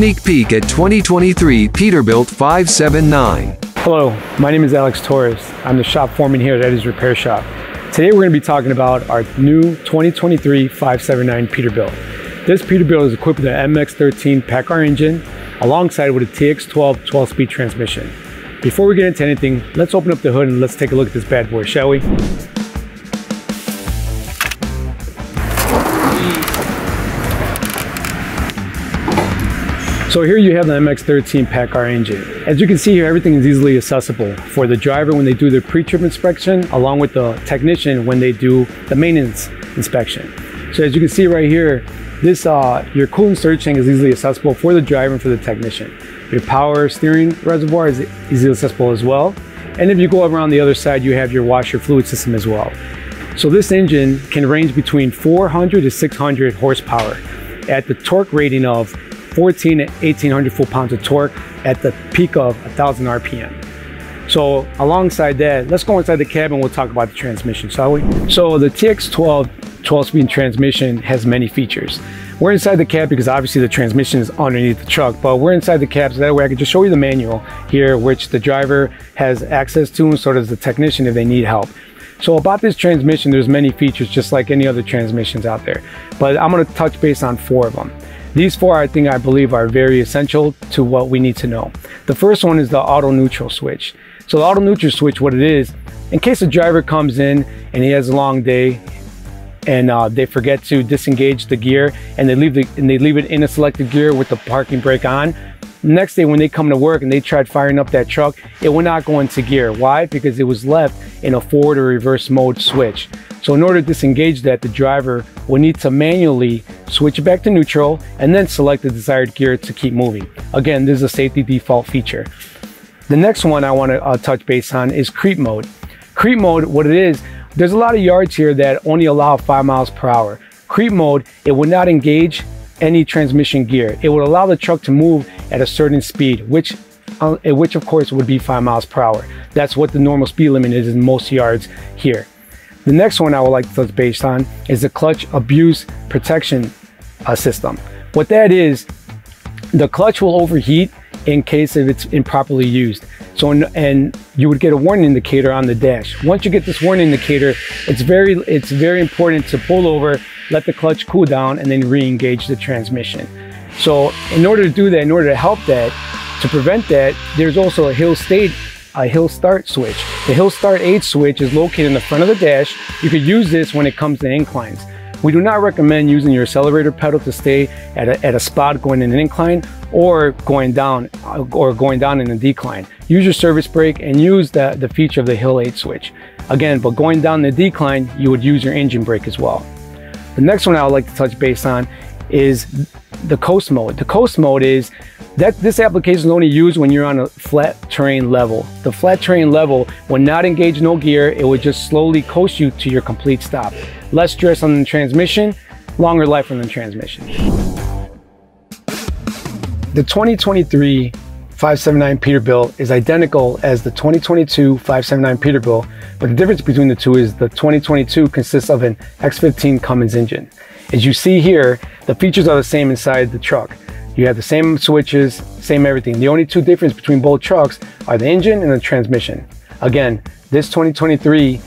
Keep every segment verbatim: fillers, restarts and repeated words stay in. sneak peek at twenty twenty-three Peterbilt five seventy-nine. Hello, my name is Alex Torres. I'm the shop foreman here at Eddie's Repair Shop. Today we're going to be talking about our new twenty twenty-three five seventy-nine Peterbilt. This Peterbilt is equipped with an M X thirteen PACCAR engine alongside with a T X twelve twelve-speed transmission. Before we get into anything, let's open up the hood and let's take a look at this bad boy, shall we? So here you have the M X thirteen PACCAR engine. As you can see here, everything is easily accessible for the driver when they do their pre-trip inspection, along with the technician when they do the maintenance inspection. So as you can see right here, this uh, your coolant storage tank is easily accessible for the driver and for the technician. Your power steering reservoir is easily accessible as well. And if you go around the other side, you have your washer fluid system as well. So this engine can range between four hundred to six hundred horsepower at the torque rating of fourteen to eighteen hundred foot-pounds of torque at the peak of one thousand R P M. So alongside that, let's go inside the cab and we'll talk about the transmission, shall we? So the T X twelve twelve-speed transmission has many features. We're inside the cab because obviously the transmission is underneath the truck, but we're inside the cab so that way I can just show you the manual here, which the driver has access to and so does the technician if they need help. So about this transmission, there's many features just like any other transmissions out there, but I'm going to touch base on four of them. These four, I think, I believe are very essential to what we need to know. The first one is the auto neutral switch. So the auto neutral switch, what it is, in case a driver comes in and he has a long day and uh, they forget to disengage the gear and they leave the, and they leave it in a selected gear with the parking brake on, next day when they come to work and they tried firing up that truck, it will not go into gear. Why? Because it was left in a forward or reverse mode switch. So in order to disengage that, the driver will need to manually switch it back to neutral and then select the desired gear to keep moving. Again, this is a safety default feature. The next one I want to uh, touch base on is creep mode. Creep mode, what it is, there's a lot of yards here that only allow five miles per hour. Creep mode, it will not engage any transmission gear. It would allow the truck to move at a certain speed, which uh, which of course would be five miles per hour. That's what the normal speed limit is in most yards here. The next one I would like to touch base on is the clutch abuse protection uh, system. What that is, the clutch will overheat in case if it's improperly used. So, in, and you would get a warning indicator on the dash. Once you get this warning indicator, it's very, it's very important to pull over, let the clutch cool down, and then re-engage the transmission. So in order to do that, in order to help that, to prevent that, there's also a hill state, a hill start switch. The hill start aid switch is located in the front of the dash. You could use this when it comes to inclines. We do not recommend using your accelerator pedal to stay at a, at a spot going in an incline or going down or going down in a decline. Use your service brake and use the, the feature of the hill aid switch. Again, but going down the decline, you would use your engine brake as well. The next one I would like to touch base on is the coast mode. The coast mode is that this application is only used when you're on a flat terrain level. The flat terrain level will not engage no gear. It would just slowly coast you to your complete stop. Less stress on the transmission, longer life on the transmission. The twenty twenty-three five seventy-nine Peterbilt is identical as the twenty twenty-two five seventy-nine Peterbilt, but the difference between the two is the twenty twenty-two consists of an X fifteen Cummins engine. As you see here, the features are the same inside the truck. You have the same switches, same everything. The only two differences between both trucks are the engine and the transmission. Again, this twenty twenty-three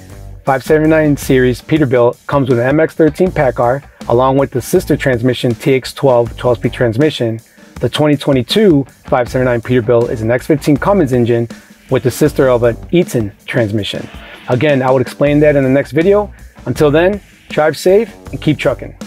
five seventy-nine series Peterbilt comes with an M X thirteen PACCAR along with the sister transmission T X twelve twelve-speed transmission. The twenty twenty-two five seventy-nine Peterbilt is an X fifteen Cummins engine with the sister of an Eaton transmission. Again, I would explain that in the next video. Until then, drive safe and keep trucking.